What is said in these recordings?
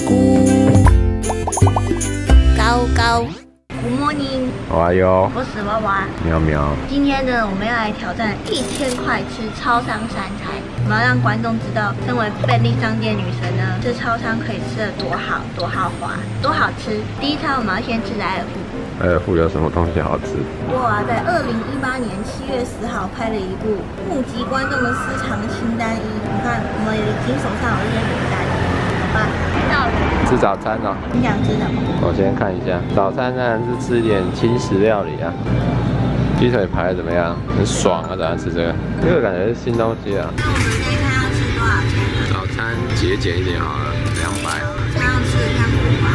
咕。高高。Good morning。我是悠。我是娃娃。喵喵。今天呢，我们要来挑战1000块吃超商3餐。我们要让观众知道，身为便利商店女神呢，吃超商可以吃得多好、多豪华、多好吃。第一餐我们要先吃莱尔富。 莱尔富有什么东西好吃？哇，在2018年7月10号拍了一部募集观众的私藏清单一，你看我们已经手上有这些名单，好吧？到吃早餐哦。你想吃什么？我先看一下，早餐当然是吃点轻食料理啊。鸡腿排怎么样？很爽啊，早上吃这个，这个感觉是新东西啊。那我们这一餐要吃多少钱呢？早餐节俭一点好了，200。这样吃香不饱？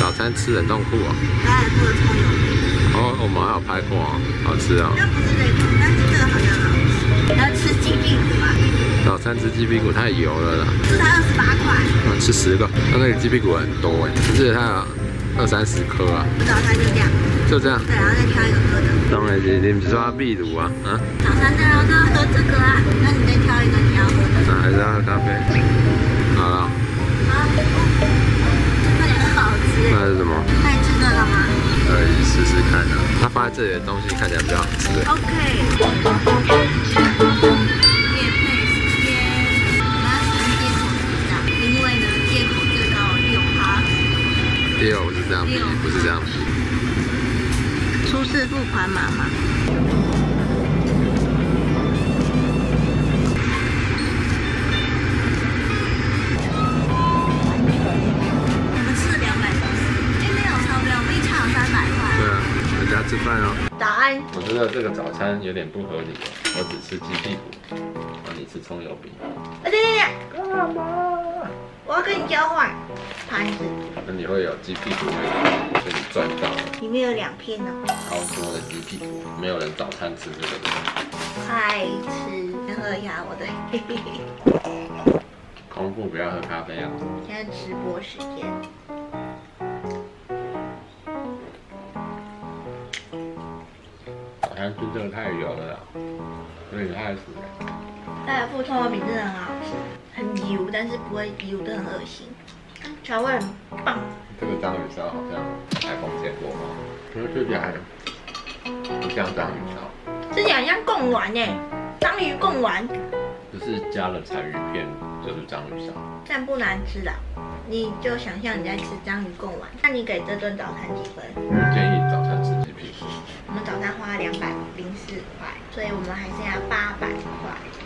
早餐吃冷冻库哦，莱尔富的葱油饼哦，我们还有拍过哦，好吃哦。那不是冷冻，但是这个好像好吃。要吃鸡屁股吗？早餐吃鸡屁股太油了啦。这才28块。我吃10个，那个鸡屁股很多哎，我记得它有20-30颗啊。我早餐就这样。就这样。对，然后再挑有喝的。当然是，你不是说秘鲁啊？啊？早餐当然要喝这个啊，那你再挑一个你要喝的。那还是要喝咖啡。好了。好。 那是什么？可以吃这个吗？可以试试看啊。它放在这里的东西看起来比较好吃。OK。业配时间，我要选借口是这样，因为呢，借口最高6%。6是这样比，不是这样比。出示付款码吗？吃饭哦。早安。我觉得这个早餐有点不合理，我只吃鸡屁股，让你吃葱油饼。等，干嘛？我要跟你交换盘子。那你会有鸡屁股味道，所以你赚到了。里面有2片呢。超多的鸡屁股，没有人早餐吃这个。快吃，先喝一下我的。空腹不要喝咖啡啊。现在直播时间。 但是这个太油了啦，有点太死了。莱尔富葱油饼真的很好吃，很油，但是不会油得很恶心，调味很棒。这个章鱼烧好像台风见过吗？因为吃起来不像章鱼烧，吃起来很像贡丸哎，章鱼贡丸。就是加了柴鱼片，就是章鱼烧。但不难吃啦，你就想象你在吃章鱼贡丸。那你给这顿早餐几分？我建议早餐吃鸡屁股。 我们早餐花204块，所以我们还剩下800块。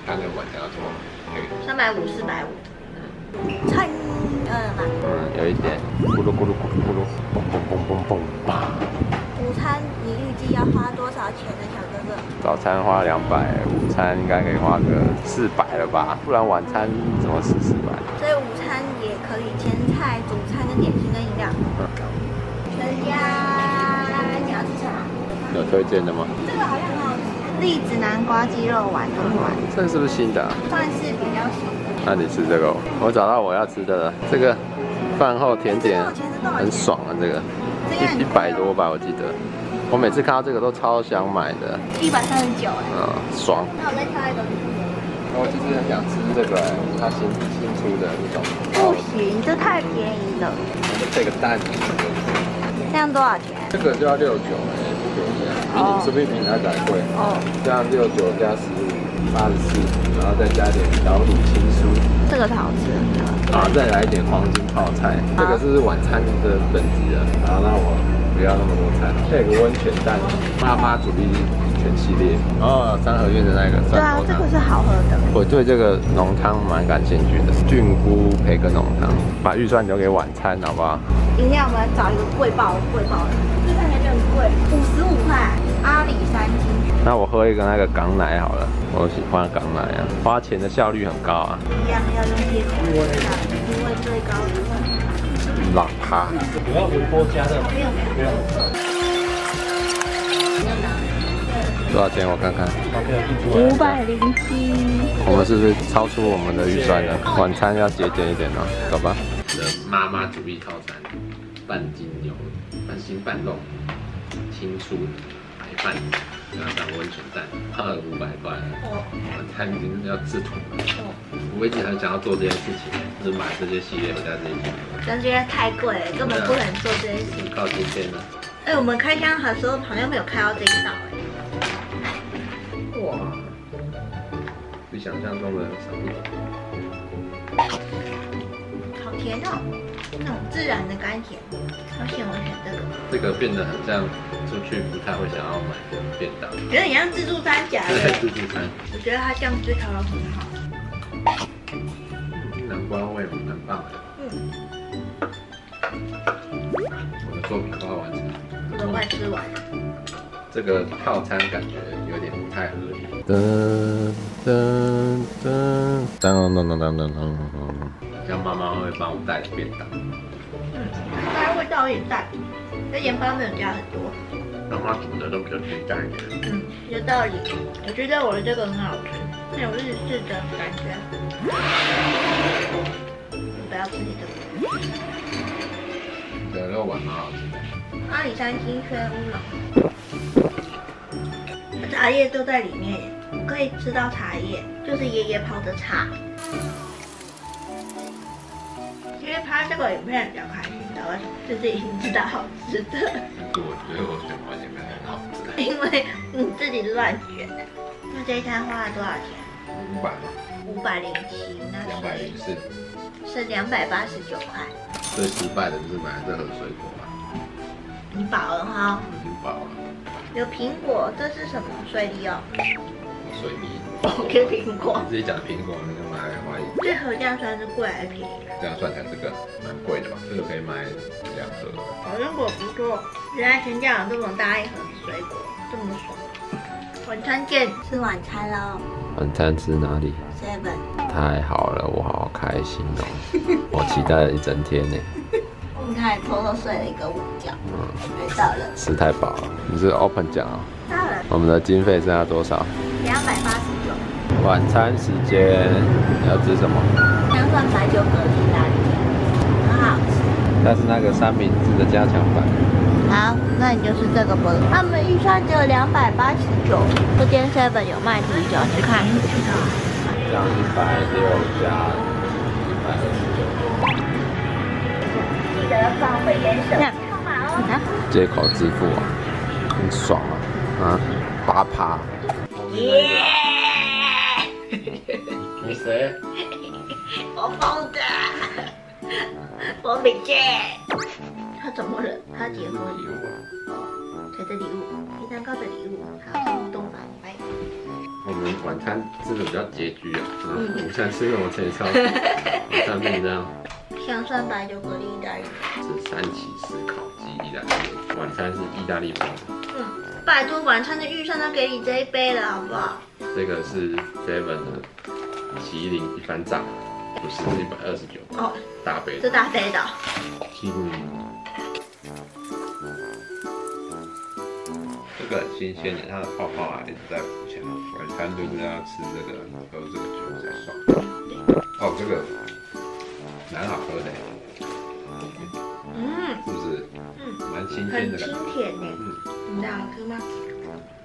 那个晚上要做350、450。菜饿了吗？嗯，有一点。咕噜咕噜咕噜咕噜，嘣嘣嘣嘣嘣，吧。午餐你预计要花多少钱呢，小哥哥？早餐花200，午餐应该可以花个400了吧？不然晚餐怎么400？所以午餐也可以前菜、主餐跟点心跟饮料。全家。 有推荐的吗？这个好像很好吃，栗子南瓜鸡肉丸炖丸。这个是不是新的、啊？算是比较新的。那你吃这个、哦，我找到我要吃的了。这个饭后甜点很爽啊，这个100多吧，我记得。我每次看到这个都超想买的。139哎。嗯，爽。那我再挑一个。我就是很想吃这个、欸，它新出的那种。不行，这太便宜了。这个蛋。这样多少钱？这个就要69哎。 比你随便平台还贵哦，这样69加15，84，然后再加点小卤青蔬，这个是好吃的。然后再来一点黄金泡菜，这个是晚餐的等级了。然后那我不要那么多菜，再有个温泉蛋，妈妈主义全系列。哦，三合院的那个蒜头汤，对啊，这个是好喝的。我对这个浓汤蛮感兴趣的，菌菇培根浓汤。把预算留给晚餐好不好？一定要我们找一个贵爆的，这看起来就很贵，55块。 阿里3斤。那我喝一个那个港奶好了，我喜欢港奶啊，花钱的效率很高啊。一样要用椰子，因为最高的份。老趴。我要微波加热。没有没有。多少钱？我看看。507。我们是不是超出我们的预算了？晚餐要节俭一点哦，走吧。妈妈主义套餐，半斤牛，半心半肉，清楚。饭你要打温泉蛋，花了500块，他已经要吃土了。我以前很想要做这件事情，就是买这些系列回家自己做，但觉得太贵了，根本不可能做这些事情。到今天呢？哎，我们开箱的时候好像没有开到这一道哎。哇，比想象中的少一点。好甜哦！ 那种自然的甘甜，而且我选这个，变得很像出去不太会想要买的便当，有点像自助餐夹的。自助餐，我觉得它酱汁调得很好。南瓜味蛮棒的。嗯。我的作品快完成了，我都快吃完了。这个套餐感觉有点不太合理。像妈妈会帮我带的便当，它味道有点淡，这盐巴没有加很多。妈妈煮的都比较清淡一点。嗯，有道理。我觉得我的这个很好吃，那种日式的感觉。我不要吃这个。你的肉丸蛮好吃的。阿里山金萱乌龙，茶叶就在里面，可以吃到茶叶，就是爷爷泡的茶。 因为拍这个影片比较开心的，我就是已经知道好吃的。但是我觉得我选完也没很好吃。因为你自己乱选。那这一餐花了多少钱？500。507，那是204，是289块。最失败的就是买了这盒水果吧。你饱了哈？我已经饱了。有苹果，这是什么？水梨哦。水梨。我吃苹果。你自己讲苹果，你干嘛还怀疑？这盒这样算是贵还是便宜？ 这样算起来，这个蛮贵的吧？这个可以买2盒。好像我不错，原来全家有这么大一盒水果，这么爽。晚餐见，吃晚餐喽。晚餐吃哪里 ？Seven。太好了，我好开心哦！我期待了一整天呢。你看，偷偷睡了一个午觉。嗯，没到了。吃太饱了。你是 open 奖啊？到了。我们的经费剩下多少？289。晚餐时间，你要吃什么？ 389个提拉，很好吃。但是那个三明治的加强版。好，那你就是这个吧。他们预算只有289，这间 Seven 有卖啤酒，去看一下。这样160+129。记得放回烟手。干嘛哦？借口支付啊，很爽啊！啊，8%。耶！你谁？ 我疯的，我没见。他怎么了？他结婚礼物，谁的礼物？皮蛋糕的礼物，还有互动版。我们晚餐吃的比较拮据啊，午餐吃的我前超，晚餐变这样。想算白酒蛤蜊意大利面，是3起司烤鸡意大利面，晚餐是意大利面。嗯，拜托，晚餐的预算都给你这一杯了，好不好？这个是 Seven 的麒麟一番炸。 不是129哦，大杯的，这大杯的。这个很新鲜的，它的泡泡还一直在浮起来。晚餐就是要吃这个，喝这个酒才爽。哦，这个蛮好喝的，嗯，是不是？嗯，蛮新鲜的，很清甜呢。嗯，你好喝吗？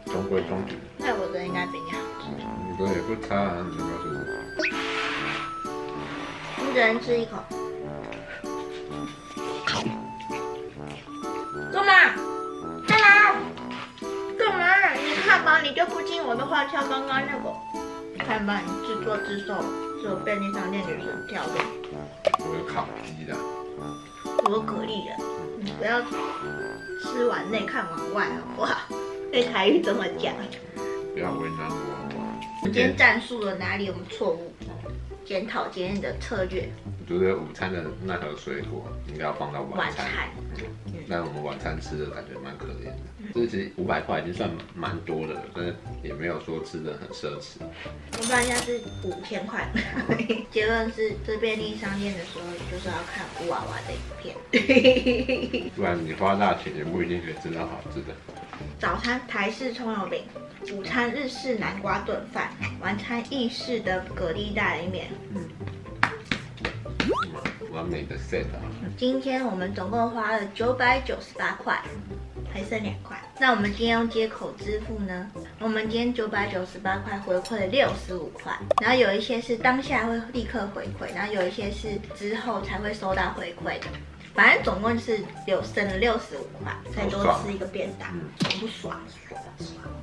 中规中矩。那我的应该比你好吃。你的也不差啊，你告诉我。 一人吃一口，干嘛？干嘛？干嘛？你看吧，你就不听我的话，跳刚刚那个。看吧，你自作自受，是我便利商店女生跳的。我有烤鸡的，我有蛤蜊的，你不要吃碗内看碗外，好不好？那台语怎么讲？不要为难我。我今天战术了哪里有错误？ 检讨今天的策略。我觉得午餐的那盒水果应该要放到晚餐。那我们晚餐吃的感觉蛮可怜的，这其实500块已经算蛮多的了，但是也没有说吃的很奢侈。我算一下是5000块。结论是，这便利商店的时候就是要看布娃娃的影片，不然你花大钱也不一定可以吃到好吃的。早餐台式葱油饼。 午餐日式南瓜炖饭，晚餐意式的蛤蜊意大利面。完美的 set 啊！今天我们总共花了998块，还剩2块。那我们今天用街口支付呢？我们今天998块回馈了65块，然后有一些是当下会立刻回馈，然后有一些是之后才会收到回馈的。反正总共是省了65块，再多吃一个便当，不爽。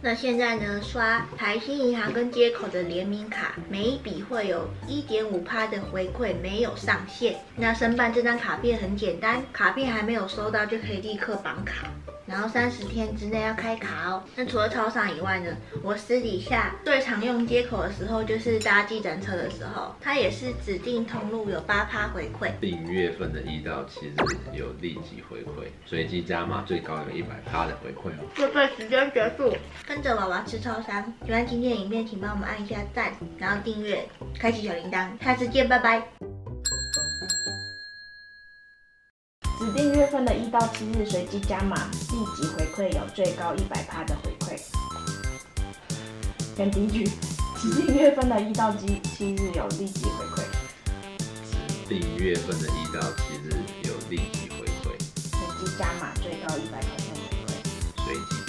那现在呢，刷台新银行跟街口的联名卡，每一笔会有 1.5% 的回馈，没有上限。那申办这张卡片很简单，卡片还没有收到就可以立刻绑卡，然后30天之内要开卡哦。那除了超商以外呢，我私底下最常用街口的时候就是搭计程车的时候，它也是指定通路有8%回馈。0月份的1到7日有立即回馈，随机加码最高有100%的回馈哦。这个时间结束。跟着娃娃吃超商，喜欢今天的影片，请帮我们按一下赞，然后订阅，开启小铃铛，下次见，拜拜。指定月份的1到7日随机加码，立即回馈有最高100%的回馈。跟第一句，指定月份的1到7日有立即回馈。指定月份的1到7日有立即回馈。随机加码最高100%回馈。随机。